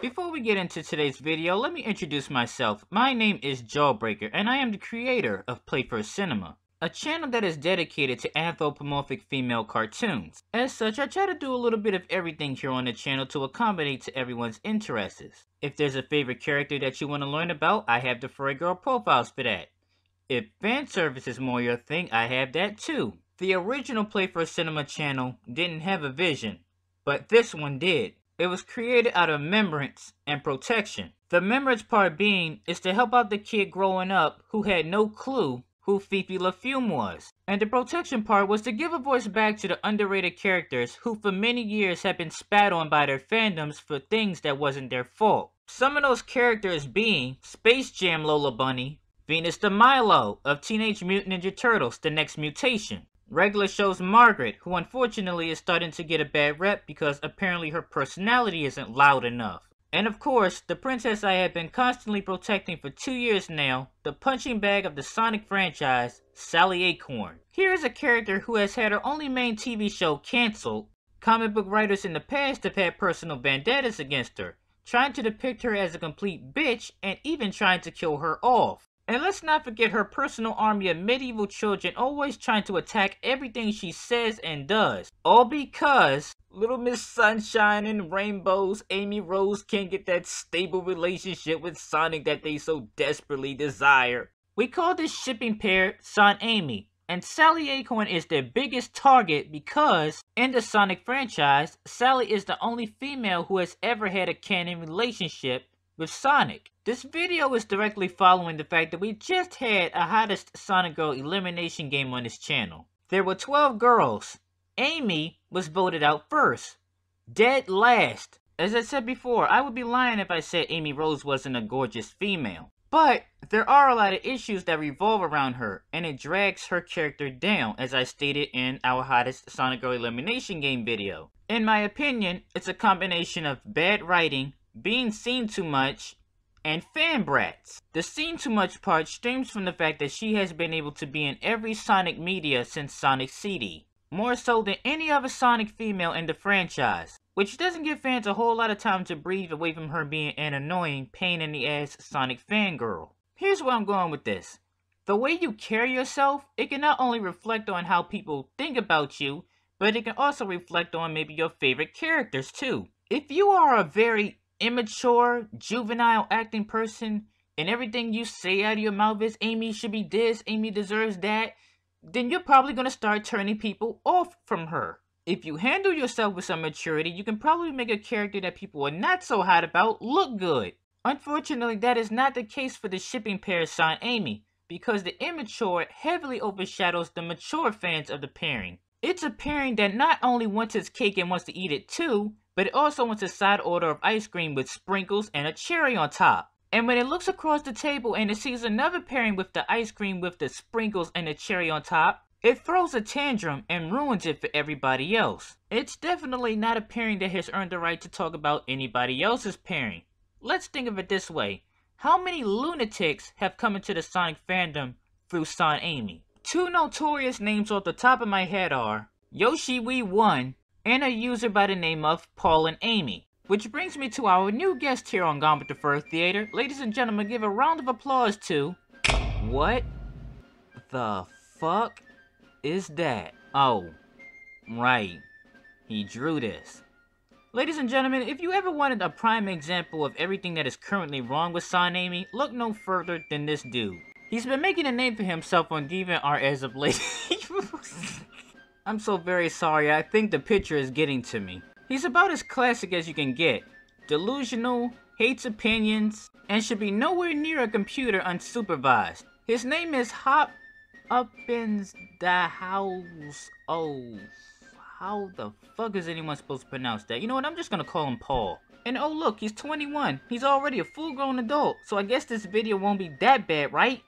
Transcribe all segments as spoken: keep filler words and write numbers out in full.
Before we get into today's video, let me introduce myself. My name is Jawbreaker, and I am the creator of Playfur Cinema, a channel that is dedicated to anthropomorphic female cartoons. As such, I try to do a little bit of everything here on the channel to accommodate to everyone's interests. If there's a favorite character that you want to learn about, I have the furry girl profiles for that. If fan service is more your thing, I have that too. The original Playfur Cinema channel didn't have a vision, but this one did. It was created out of remembrance and protection. The remembrance part being is to help out the kid growing up who had no clue who Fifi LaFume was. And the protection part was to give a voice back to the underrated characters who for many years have been spat on by their fandoms for things that wasn't their fault. Some of those characters being Space Jam Lola Bunny, Venus de the Milo of Teenage Mutant Ninja Turtles, The Next Mutation. Regular shows Margaret, who unfortunately is starting to get a bad rep because apparently her personality isn't loud enough. And of course, the princess I have been constantly protecting for two years now, the punching bag of the Sonic franchise, Sally Acorn. Here is a character who has had her only main T V show cancelled. Comic book writers in the past have had personal vendettas against her, trying to depict her as a complete bitch and even trying to kill her off. And let's not forget her personal army of medieval children always trying to attack everything she says and does. All because Little Miss Sunshine and Rainbows, Amy Rose can't get that stable relationship with Sonic that they so desperately desire. We call this shipping pair SonAmy, and Sally Acorn is their biggest target because, in the Sonic franchise, Sally is the only female who has ever had a canon relationship with Sonic. This video is directly following the fact that we just had a hottest Sonic Girl elimination game on this channel. There were twelve girls. Amy was voted out first, dead last. As I said before, I would be lying if I said Amy Rose wasn't a gorgeous female. But there are a lot of issues that revolve around her, and it drags her character down, as I stated in our hottest Sonic Girl elimination game video. In my opinion, it's a combination of bad writing, being seen too much, and fan brats. The seen too much part stems from the fact that she has been able to be in every Sonic media since Sonic C D, more so than any other Sonic female in the franchise, which doesn't give fans a whole lot of time to breathe away from her being an annoying, pain in the ass Sonic fangirl. Here's where I'm going with this. The way you carry yourself, it can not only reflect on how people think about you, but it can also reflect on maybe your favorite characters too. If you are a very immature, juvenile acting person, and everything you say out of your mouth is Amy should be this, Amy deserves that, then you're probably going to start turning people off from her. If you handle yourself with some maturity, you can probably make a character that people are not so hot about look good. Unfortunately, that is not the case for the shipping pair SonAmy, because the immature heavily overshadows the mature fans of the pairing. It's a pairing that not only wants its cake and wants to eat it too, but it also wants a side order of ice cream with sprinkles and a cherry on top. And when it looks across the table and it sees another pairing with the ice cream with the sprinkles and the cherry on top, it throws a tantrum and ruins it for everybody else. It's definitely not a pairing that has earned the right to talk about anybody else's pairing. Let's think of it this way. How many lunatics have come into the Sonic fandom through SonAmy? Two notorious names off the top of my head are Yoshi-wee one and a user by the name of Paul-N-Amy. Which brings me to our new guest here on Gone with the Fur Theater. Ladies and gentlemen, give a round of applause to... What the fuck is that? Oh, right. He drew this. Ladies and gentlemen, if you ever wanted a prime example of everything that is currently wrong with SonAmy, look no further than this dude. He's been making a name for himself on DeviantArt as of late. I'm so very sorry, I think the picture is getting to me. He's about as classic as you can get. Delusional, hates opinions, and should be nowhere near a computer unsupervised. His name is Hop Up in the House. Oh, how the fuck is anyone supposed to pronounce that? You know what, I'm just gonna call him Paul. And oh look, he's twenty-one. He's already a full-grown adult, so I guess this video won't be that bad, right?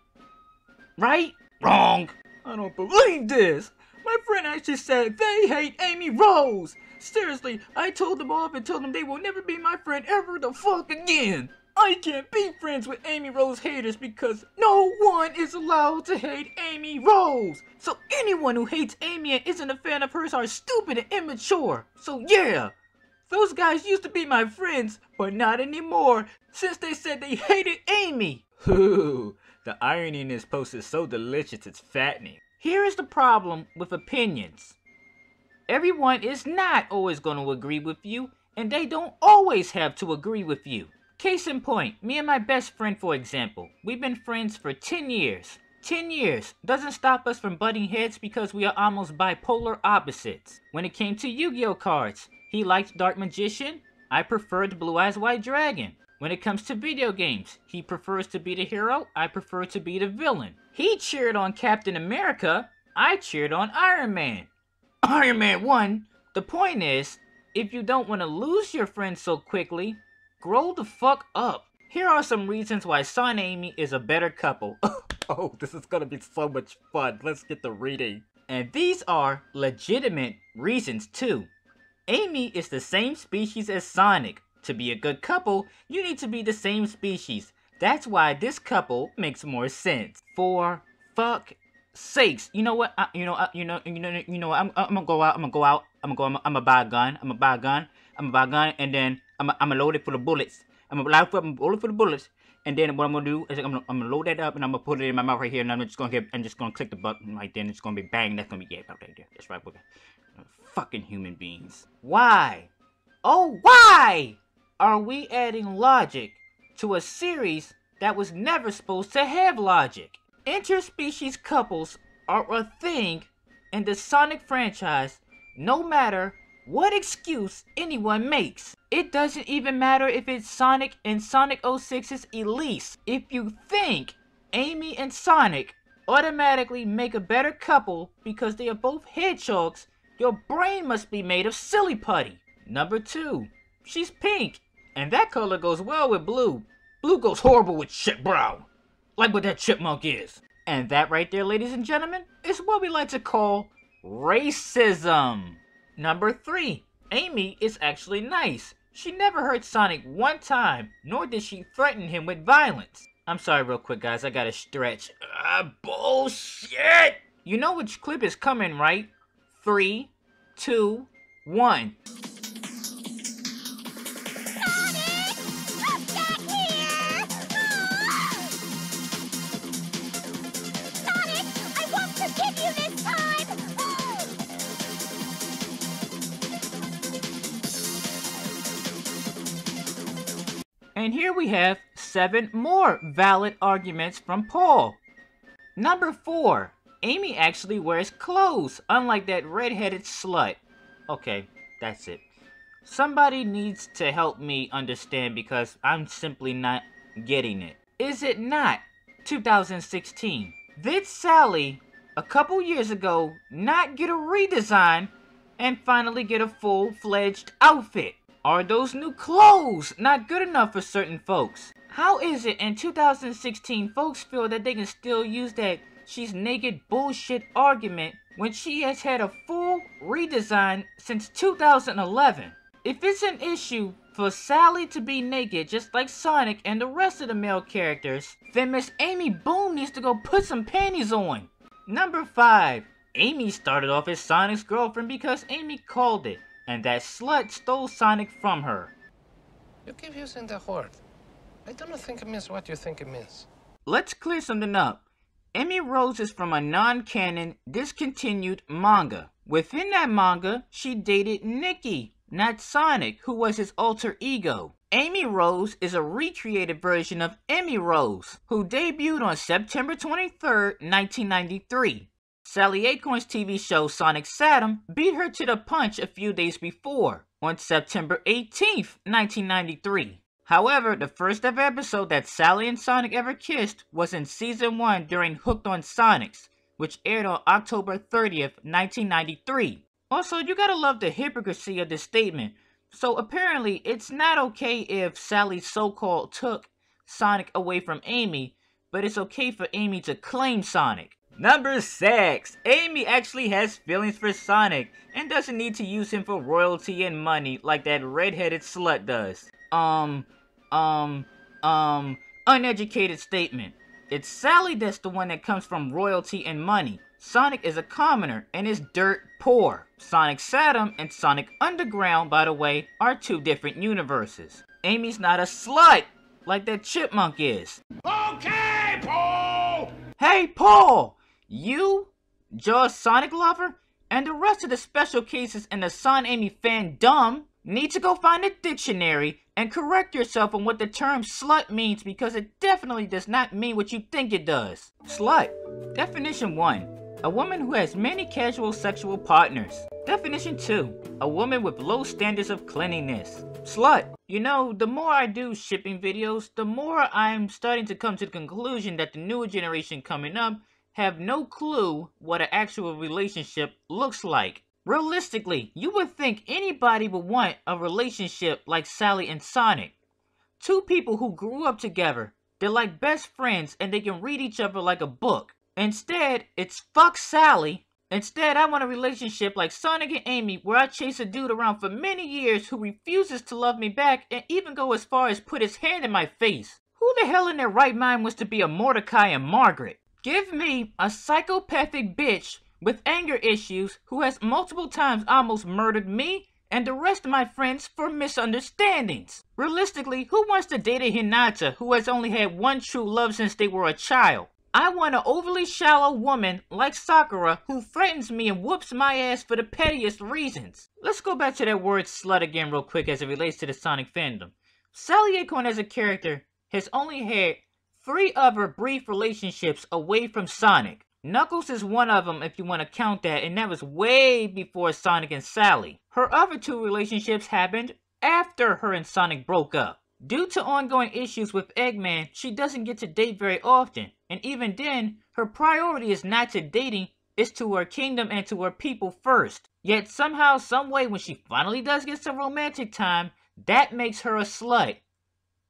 Right? Wrong! I don't believe this! My friend actually said they hate Amy Rose! Seriously, I told them off and told them they will never be my friend ever the fuck again! I can't be friends with Amy Rose haters because no one is allowed to hate Amy Rose! So anyone who hates Amy and isn't a fan of hers are stupid and immature! So yeah! Those guys used to be my friends, but not anymore, since they said they hated Amy. Ooh, the irony in this post is so delicious it's fattening. Here is the problem with opinions. Everyone is not always going to agree with you, and they don't always have to agree with you. Case in point, me and my best friend, for example, we've been friends for ten years. ten years doesn't stop us from butting heads because we are almost bipolar opposites. When it came to Yu-Gi-Oh cards, he liked Dark Magician, I preferred Blue-Eyes White Dragon. When it comes to video games, he prefers to be the hero, I prefer to be the villain. He cheered on Captain America, I cheered on Iron Man. Iron Man one! The point is, if you don't want to lose your friends so quickly, grow the fuck up. Here are some reasons why SonAmy is a better couple. Oh, this is gonna be so much fun. Let's get to reading. And these are legitimate reasons too. Amy is the same species as Sonic. To be a good couple, you need to be the same species. That's why this couple makes more sense. For fuck sakes, you know what? I, you know, I, you know, you know, you know. I'm, I'm gonna go out. I'm gonna go out. I'm gonna go. I'm gonna buy a gun. I'm gonna buy a gun. I'm gonna buy a gun, and then I'm, I'm gonna load it for the bullets. I'm gonna load it for, for the bullets, and then what I'm gonna do is I'm gonna, I'm gonna load that up, and I'm gonna put it in my mouth right here, and I'm just gonna get, I'm just gonna click the button right then. It's gonna be bang. That's gonna be yeah, right there. That's right. Fucking human beings. Why? Oh, why are we adding logic to a series that was never supposed to have logic? Interspecies couples are a thing in the Sonic franchise, no matter what excuse anyone makes. It doesn't even matter if it's Sonic and Sonic oh six's Elise. If you think Amy and Sonic automatically make a better couple because they are both hedgehogs, your brain must be made of silly putty. Number two, she's pink, and that color goes well with blue. Blue goes horrible with shit brown, like what that chipmunk is. And that right there, ladies and gentlemen, is what we like to call racism. Number three, Amy is actually nice. She never hurt Sonic one time, nor did she threaten him with violence. I'm sorry real quick, guys, I gotta stretch. Ah, bullshit! You know which clip is coming, right? Three, two, one. And here we have seven more valid arguments from Paul. Number four, Amy actually wears clothes, unlike that redheaded slut. Okay, that's it. Somebody needs to help me understand because I'm simply not getting it. Is it not two thousand sixteen? Did Sally, a couple years ago, not get a redesign and finally get a full-fledged outfit? Are those new clothes not good enough for certain folks? How is it in two thousand sixteen folks feel that they can still use that she's naked bullshit argument when she has had a full redesign since two thousand eleven? If it's an issue for Sally to be naked just like Sonic and the rest of the male characters, then Miss Amy Boom needs to go put some panties on. Number five, Amy started off as Sonic's girlfriend because Amy called it. And that slut stole Sonic from her. You keep using the word. I don't think it means what you think it means. Let's clear something up. Amy Rose is from a non-canon, discontinued manga. Within that manga, she dated Nikki, not Sonic, who was his alter ego. Amy Rose is a recreated version of Amy Rose, who debuted on September twenty-third, nineteen ninety-three. Sally Acorn's T V show Sonic SatAM beat her to the punch a few days before, on September eighteenth, nineteen ninety-three. However, the first ever episode that Sally and Sonic ever kissed was in Season one during Hooked on Sonics, which aired on October thirtieth, nineteen ninety-three. Also, you gotta love the hypocrisy of this statement. So apparently, it's not okay if Sally so-called took Sonic away from Amy, but it's okay for Amy to claim Sonic. Number six, Amy actually has feelings for Sonic and doesn't need to use him for royalty and money like that redheaded slut does. Um, um, um, uneducated statement. It's Sally that's the one that comes from royalty and money. Sonic is a commoner and is dirt poor. Sonic SatAM and Sonic Underground, by the way, are two different universes. Amy's not a slut like that chipmunk is. Okay, Paul! Hey, Paul! You, JawzSonicLover, and the rest of the special cases in the SonAmy fandom need to go find a dictionary and correct yourself on what the term slut means, because it definitely does not mean what you think it does. Slut. Definition one. A woman who has many casual sexual partners. Definition two. A woman with low standards of cleanliness. Slut. You know, the more I do shipping videos, the more I'm starting to come to the conclusion that the newer generation coming up have no clue what an actual relationship looks like. Realistically, you would think anybody would want a relationship like Sally and Sonic. Two people who grew up together, they're like best friends and they can read each other like a book. Instead, it's fuck Sally. Instead, I want a relationship like Sonic and Amy, where I chase a dude around for many years who refuses to love me back and even go as far as put his hand in my face. Who the hell in their right mind wants to be a Mordecai and Margaret? Give me a psychopathic bitch with anger issues who has multiple times almost murdered me and the rest of my friends for misunderstandings. Realistically, who wants to date a Hinata who has only had one true love since they were a child? I want an overly shallow woman like Sakura who threatens me and whoops my ass for the pettiest reasons. Let's go back to that word slut again real quick as it relates to the Sonic fandom. Sally Acorn as a character has only had three other brief relationships away from Sonic. Knuckles is one of them if you want to count that, and that was way before Sonic and Sally. Her other two relationships happened after her and Sonic broke up. Due to ongoing issues with Eggman, she doesn't get to date very often, and even then, her priority is not to dating, it's to her kingdom and to her people first. Yet somehow, someway, when she finally does get some romantic time, that makes her a slut.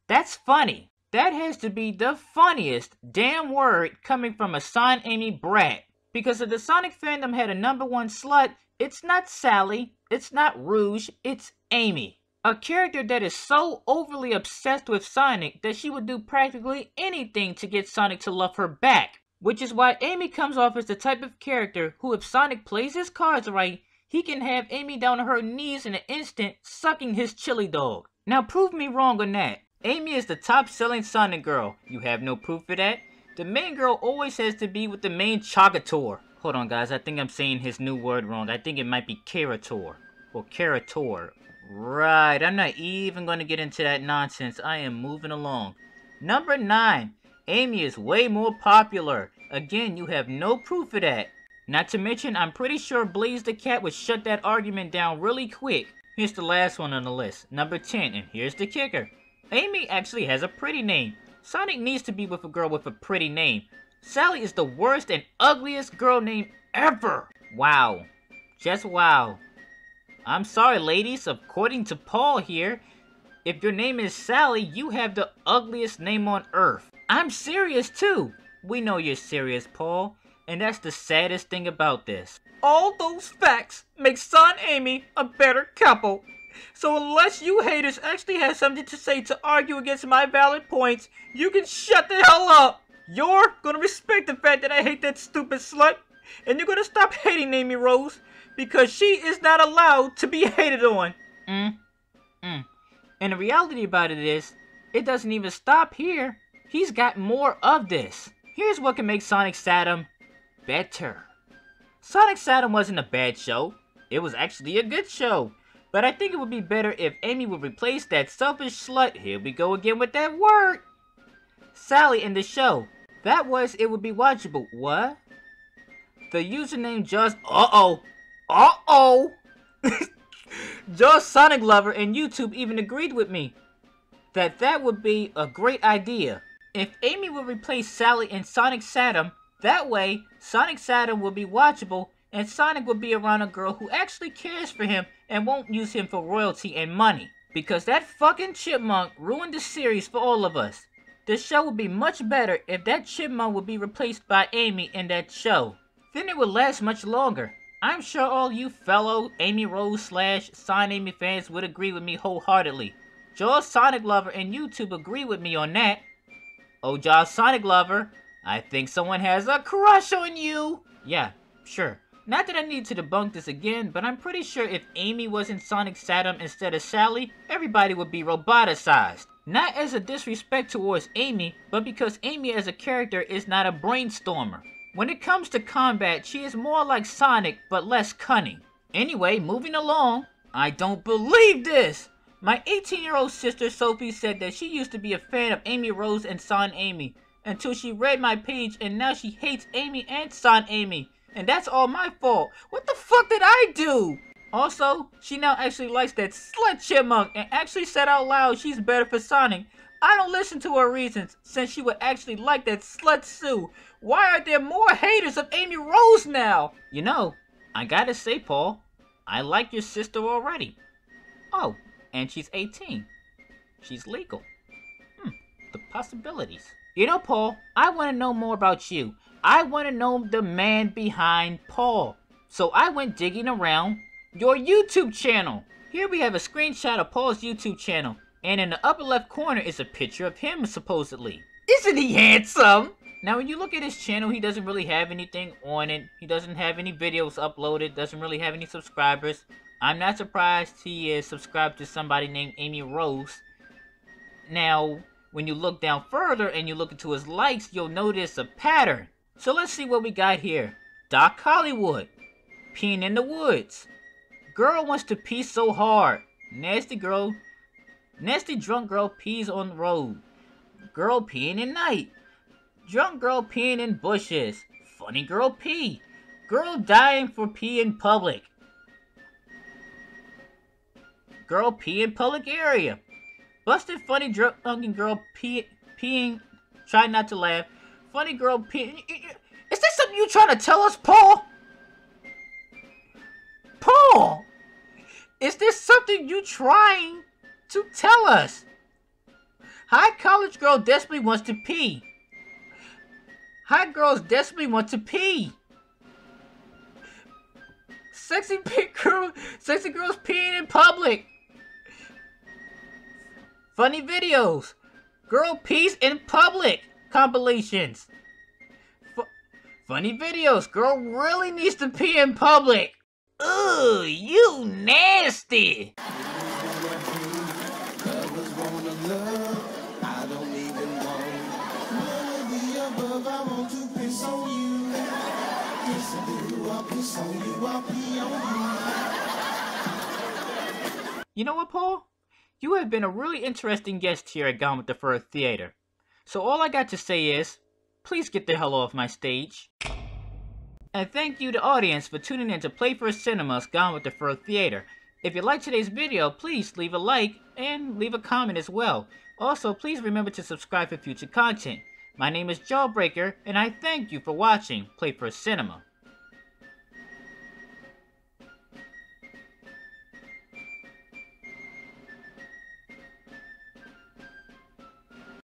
That's funny. That has to be the funniest damn word coming from a SonAmy brat. Because if the Sonic fandom had a number one slut, it's not Sally, it's not Rouge, it's Amy. A character that is so overly obsessed with Sonic that she would do practically anything to get Sonic to love her back. Which is why Amy comes off as the type of character who, if Sonic plays his cards right, he can have Amy down on her knees in an instant, sucking his chili dog. Now prove me wrong on that. Amy is the top-selling Sonic girl. You have no proof for that? The main girl always has to be with the main Chogator. Hold on, guys. I think I'm saying his new word wrong. I think it might be Kerator. Or Kerator. Right. I'm not even going to get into that nonsense. I am moving along. Number nine. Amy is way more popular. Again, you have no proof for that. Not to mention, I'm pretty sure Blaze the Cat would shut that argument down really quick. Here's the last one on the list. Number ten. And here's the kicker. Amy actually has a pretty name. Sonic needs to be with a girl with a pretty name. Sally is the worst and ugliest girl name ever. Wow. Just wow. I'm sorry, ladies. According to Paul here, if your name is Sally, you have the ugliest name on earth. I'm serious too. We know you're serious, Paul. And that's the saddest thing about this. All those facts make SonAmy a better couple. So unless you haters actually have something to say to argue against my valid points, you can shut the hell up! You're gonna respect the fact that I hate that stupid slut, and you're gonna stop hating Amy Rose, because she is not allowed to be hated on. Mm. Mm. And the reality about it is, it doesn't even stop here. He's got more of this. Here's what can make Sonic SatAM better. Sonic SatAM wasn't a bad show. It was actually a good show. But I think it would be better if Amy would replace that selfish slut, here we go again with that word, Sally in the show. That was, it would be watchable. What? The username just, uh-oh, uh-oh, JawzSonicLover and YouTube even agreed with me that that would be a great idea. If Amy would replace Sally in Sonic SatAM, that way Sonic SatAM would be watchable and Sonic would be around a girl who actually cares for him and won't use him for royalty and money. Because that fucking chipmunk ruined the series for all of us. The show would be much better if that chipmunk would be replaced by Amy in that show. Then it would last much longer. I'm sure all you fellow Amy Rose slash SonAmy fans would agree with me wholeheartedly. JawzSonicLover and YouTube agree with me on that. Oh JawzSonicLover, I think someone has a crush on you! Yeah, sure. Not that I need to debunk this again, but I'm pretty sure if Amy was in Sonic SatAM instead of Sally, everybody would be roboticized. Not as a disrespect towards Amy, but because Amy as a character is not a brainstormer. When it comes to combat, she is more like Sonic, but less cunning. Anyway, moving along. I don't believe this! My eighteen-year-old sister Sophie said that she used to be a fan of Amy Rose and SonAmy, until she read my page and now she hates Amy and SonAmy. And that's all my fault. What the fuck did I do? Also, she now actually likes that slut chipmunk and actually said out loud she's better for Sonic. I don't listen to her reasons, since she would actually like that slut Sue. Why are there more haters of Amy Rose now? You know, I gotta say, Paul, I like your sister already. Oh, and she's eighteen. She's legal. Hmm, the possibilities. You know, Paul, I want to know more about you. I want to know the man behind Paul. So I went digging around your YouTube channel. Here we have a screenshot of Paul's YouTube channel. And in the upper left corner is a picture of him, supposedly. Isn't he handsome? Now, when you look at his channel, he doesn't really have anything on it. He doesn't have any videos uploaded, doesn't really have any subscribers. I'm not surprised he is subscribed to somebody named Amy Rose. Now, when you look down further and you look into his likes, you'll notice a pattern. So let's see what we got here. Doc Hollywood. Peeing in the woods. Girl wants to pee so hard. Nasty girl. Nasty drunk girl pees on the road. Girl peeing in night. Drunk girl peeing in bushes. Funny girl pee. Girl dying for pee in public. Girl pee in public area. Busted funny drunken girl pee peeing. Try not to laugh. Funny girl peeing. Is this something you trying to tell us, Paul? Paul! Is this something you trying to tell us? High college girl desperately wants to pee. Hot girls desperately want to pee. Sexy pink girl, sexy girls peeing in public. Funny videos. Girl pees in public compilations. F funny videos. Girl really needs to pee in public. Ugh, you nasty. You know what, Paul? You have been a really interesting guest here at Gone with the Fur Theater. So all I got to say is, please get the hell off my stage. And thank you to audience for tuning in to Playfur Cinema's Gone with the Fur Theater. If you liked today's video, please leave a like and leave a comment as well. Also, please remember to subscribe for future content. My name is Jawbreaker, and I thank you for watching Playfur Cinema.